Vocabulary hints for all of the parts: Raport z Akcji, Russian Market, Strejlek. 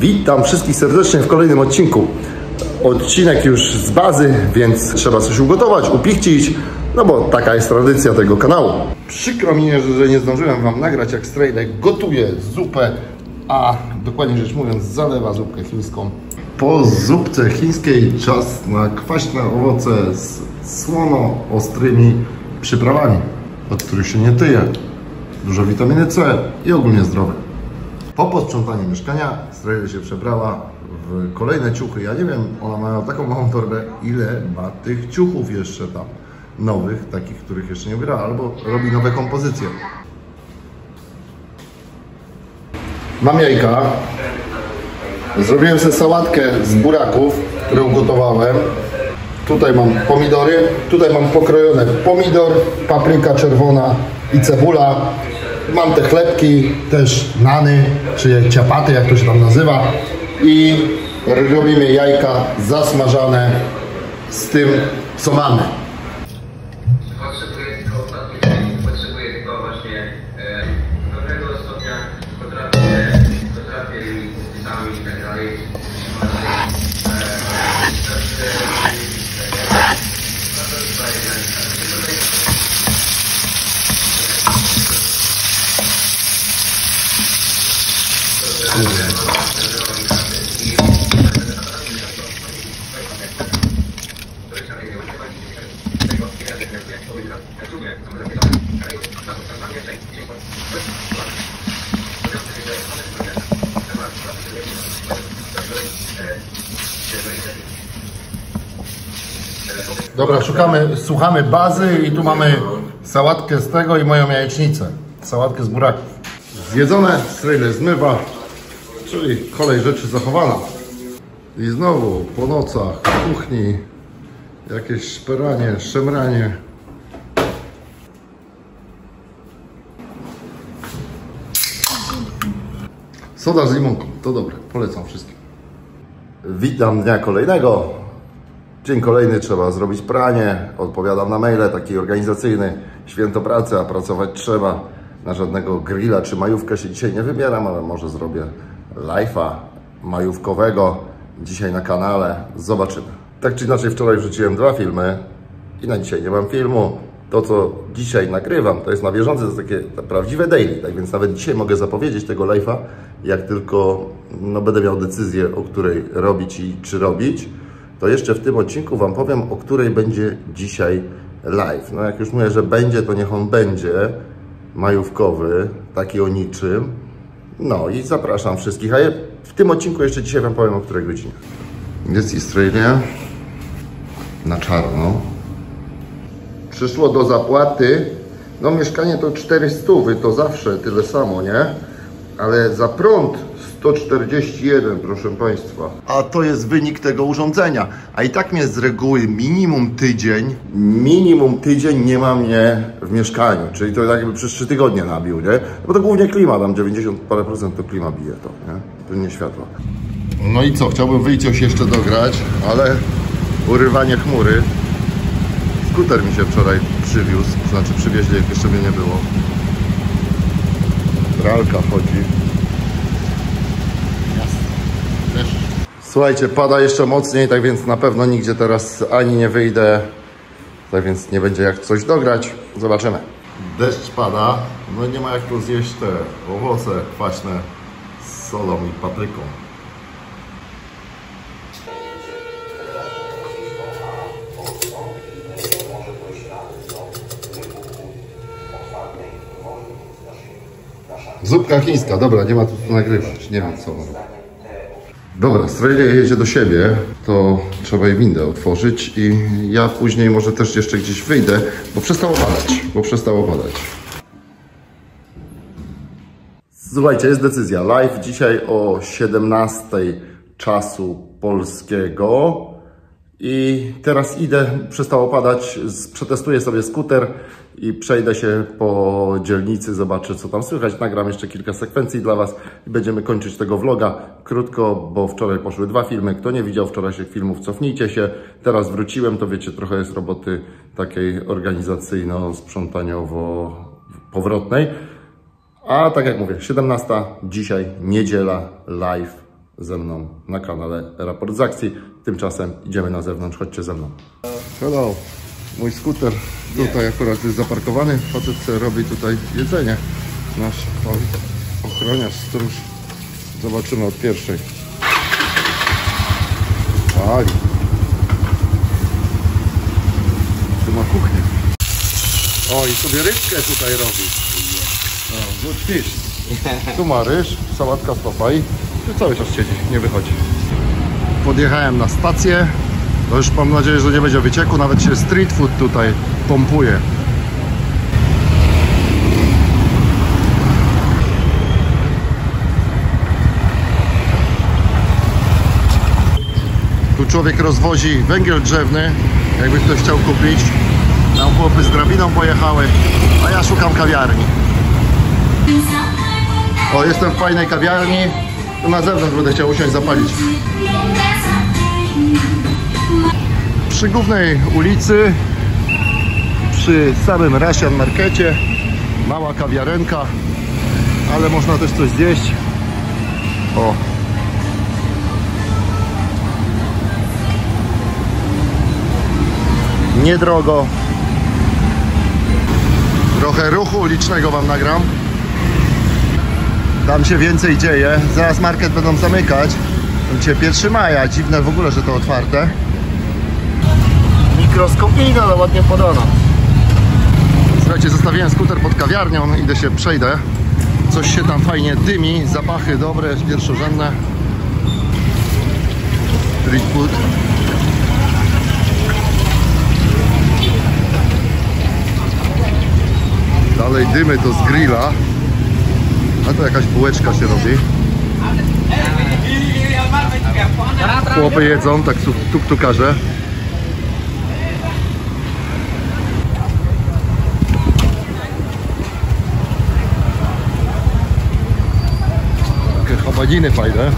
Witam wszystkich serdecznie w kolejnym odcinku. Odcinek już z bazy, więc trzeba coś ugotować, upichcić, no bo taka jest tradycja tego kanału. Przykro mi, że nie zdążyłem Wam nagrać, jak Strejlek gotuje zupę, a dokładnie rzecz mówiąc zalewa zupkę chińską. Po zupce chińskiej czas na kwaśne owoce z słono-ostrymi przyprawami, od których się nie tyje. Dużo witaminy C i ogólnie zdrowe. Po posprzątaniu mieszkania Strejlek się przebrała w kolejne ciuchy. Ja nie wiem, ona ma taką małą torbę, ile ma tych ciuchów jeszcze tam. Nowych, takich, których jeszcze nie ubiera, albo robi nowe kompozycje. Mam jajka. Zrobiłem sobie sałatkę z buraków, które ugotowałem. Tutaj mam pomidory, tutaj mam pokrojone pomidor, papryka czerwona i cebula. Mam te chlebki, też nany, czy ciapaty, jak to się tam nazywa. I robimy jajka zasmażane z tym, co mamy. Dobra, słuchamy bazy i tu mamy sałatkę z tego i moją jajecznicę. Sałatkę z buraków. Zjedzone, Strejlek zmywa, czyli kolej rzeczy zachowana. I znowu po nocach w kuchni jakieś szperanie, szemranie. Soda z limonką, to dobre, polecam wszystkim. Witam dnia kolejnego. Dzień kolejny, trzeba zrobić pranie, odpowiadam na maile, taki organizacyjny. Święto pracy, a pracować trzeba. Na żadnego grilla czy majówkę się dzisiaj nie wybieram, ale może zrobię live'a majówkowego dzisiaj na kanale, zobaczymy. Tak czy inaczej wczoraj wrzuciłem 2 filmy i na dzisiaj nie mam filmu. To, co dzisiaj nagrywam, to jest na bieżąco, to jest takie prawdziwe daily, tak więc nawet dzisiaj mogę zapowiedzieć tego live'a, jak tylko będę miał decyzję, o której robić i czy robić, to jeszcze w tym odcinku Wam powiem, o której będzie dzisiaj live. No jak już mówię, że będzie, to niech on będzie majówkowy, taki o niczym. No i zapraszam wszystkich, a ja w tym odcinku jeszcze dzisiaj Wam powiem, o której godzinie. Jest Australia na czarno. Przyszło do zapłaty, no mieszkanie to 400, to zawsze tyle samo, nie? Ale za prąd 141, proszę Państwa. A to jest wynik tego urządzenia. A i tak mnie z reguły minimum tydzień nie ma mnie w mieszkaniu. Czyli to jakby przez 3 tygodnie nabił, nie? Bo to głównie klima, tam 90 parę procent to klima bije to, nie? To nie światło. No i co, chciałbym wyjść coś jeszcze dograć, ale urywanie chmury. Skuter mi się wczoraj przywiózł, znaczy przywieźli, jak jeszcze mnie nie było. Pralka chodzi. Jasne. Słuchajcie, pada jeszcze mocniej, tak więc na pewno nigdzie teraz ani nie wyjdę. Tak więc nie będzie jak coś dograć. Zobaczymy. Deszcz pada, no nie ma jak tu zjeść te owoce kwaśne z solą i papryką. Zupka chińska, dobra, nie ma tu co nagrywać, nie wiem co on robi. Dobra, Strejlek jedzie do siebie, to trzeba jej windę otworzyć i ja później może też jeszcze gdzieś wyjdę, bo przestało padać. Słuchajcie, jest decyzja, live dzisiaj o 17:00 czasu polskiego i teraz idę, przestało padać, przetestuję sobie skuter i przejdę się po dzielnicy, zobaczę co tam słychać, nagram jeszcze kilka sekwencji dla Was i będziemy kończyć tego vloga krótko, bo wczoraj poszły 2 filmy, kto nie widział wczorajszych filmów, cofnijcie się, teraz wróciłem, to wiecie, trochę jest roboty takiej organizacyjno-sprzątaniowo-powrotnej, a tak jak mówię, 17:00, dzisiaj niedziela, live ze mną na kanale Raport z Akcji. Tymczasem idziemy na zewnątrz, chodźcie ze mną. Hello, mój skuter tutaj akurat jest zaparkowany. Facet robi tutaj jedzenie. Nasz ochroniarz, stróż. Zobaczymy od pierwszej. Pali. Tu ma kuchnię. O, i sobie rybkę tutaj robi. No, good fish. Tu ma ryż, sałatka z papai. Cały czas siedzi, nie wychodzi. Podjechałem na stację. To już mam nadzieję, że nie będzie wycieku. Nawet się street food tutaj pompuje. Tu człowiek rozwozi węgiel drzewny, jakby ktoś chciał kupić. Tam chłopy z drabiną pojechały, a ja szukam kawiarni. O, jestem w fajnej kawiarni. Tu na zewnątrz będę chciał usiąść zapalić. Przy głównej ulicy, przy samym Russian Markecie, mała kawiarenka, ale można też coś zjeść. O. Niedrogo. Trochę ruchu ulicznego wam nagram. Tam się więcej dzieje. Zaraz market będą zamykać. Będzie 1 maja. Dziwne w ogóle, że to otwarte. Mikroskopijne, ale ładnie podano. Słuchajcie, zostawiłem skuter pod kawiarnią. Idę się przejdę. Coś się tam fajnie dymi. Zapachy dobre, pierwszorzędne. Street food. Dalej dymy to z grilla. A to jakaś bułeczka się robi. Chłopy jedzą, tak tuktukarze. Takie chobaniny fajne.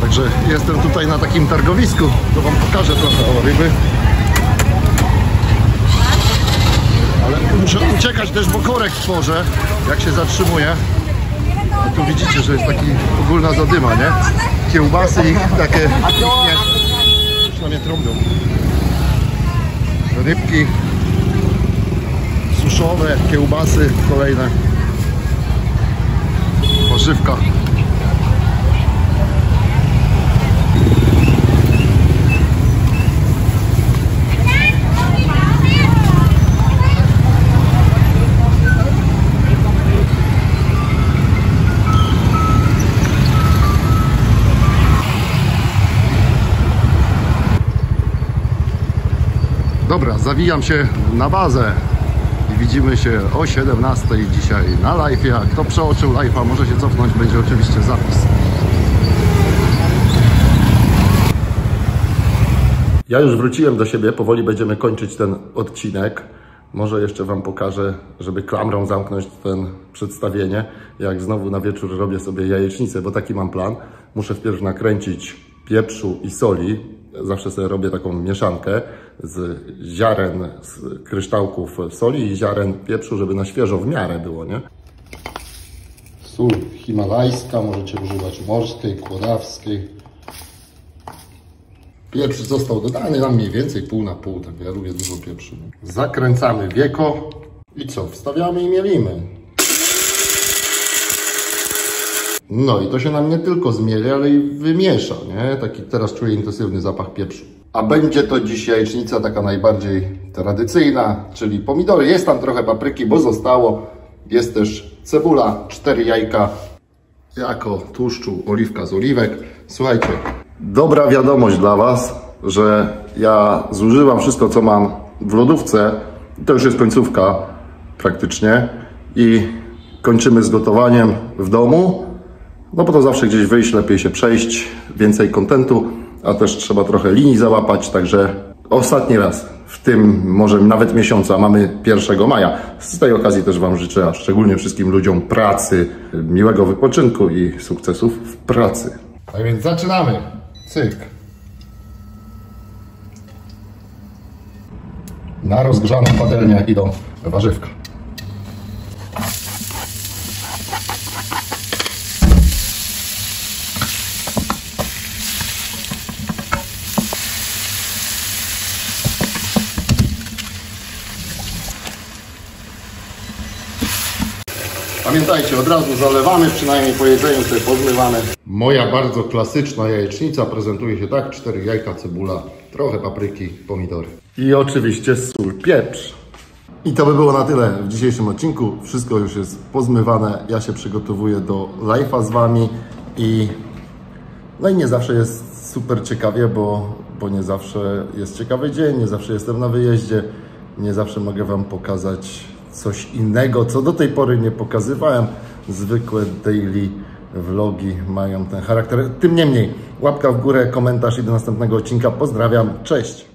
Także jestem tutaj na takim targowisku. To wam pokażę trochę o ryby. Muszę uciekać też, bo korek tworzę, jak się zatrzymuje. A tu widzicie, że jest taki ogólna zadyma, nie? Kiełbasy ich takie... Już na mnie trąbią. Rybki suszowe, kiełbasy kolejne. Pożywka. Dobra, zawijam się na bazę i widzimy się o 17:00 dzisiaj na live'ie. Kto przeoczył live'a, może się cofnąć, będzie oczywiście zapis. Ja już wróciłem do siebie, powoli będziemy kończyć ten odcinek. Może jeszcze wam pokażę, żeby klamrą zamknąć ten przedstawienie, jak znowu na wieczór robię sobie jajecznicę, bo taki mam plan. Muszę wpierw nakręcić pieprzu i soli. Zawsze sobie robię taką mieszankę z ziaren, z kryształków soli i ziaren pieprzu, żeby na świeżo w miarę było, nie? Sól himalajska, możecie używać morskiej, kłodawskiej. Pieprz został dodany, nam mniej więcej pół na pół, tak ja lubię dużo pieprzu. Zakręcamy wieko i co? Wstawiamy i mielimy. No i to się nam nie tylko zmieli, ale i wymiesza, nie? Taki teraz czuję intensywny zapach pieprzu. A będzie to dziś jajecznica taka najbardziej tradycyjna, czyli pomidory. Jest tam trochę papryki, bo zostało. Jest też cebula, 4 jajka. Jako tłuszczu oliwka z oliwek. Słuchajcie, dobra wiadomość dla was, że ja zużywam wszystko, co mam w lodówce. To już jest końcówka praktycznie. I kończymy z gotowaniem w domu. No bo to zawsze gdzieś wyjść, lepiej się przejść, więcej kontentu, a też trzeba trochę linii załapać, także ostatni raz w tym może nawet miesiąca mamy 1 maja. Z tej okazji też wam życzę, a szczególnie wszystkim ludziom pracy, miłego wypoczynku i sukcesów w pracy. Tak więc zaczynamy. Cyk. Na rozgrzaną patelnię idą warzywka. Pamiętajcie, od razu zalewamy, przynajmniej po jedzeniu sobie pozmywamy. Moja bardzo klasyczna jajecznica prezentuje się tak: 4 jajka, cebula, trochę papryki, pomidory. I oczywiście sól, pieprz. I to by było na tyle w dzisiejszym odcinku. Wszystko już jest pozmywane. Ja się przygotowuję do live'a z Wami. No i nie zawsze jest super ciekawie, bo nie zawsze jest ciekawy dzień, nie zawsze jestem na wyjeździe, nie zawsze mogę Wam pokazać coś innego, co do tej pory nie pokazywałem. Zwykłe daily vlogi mają ten charakter. Tym niemniej, łapka w górę, komentarz i do następnego odcinka. Pozdrawiam, cześć!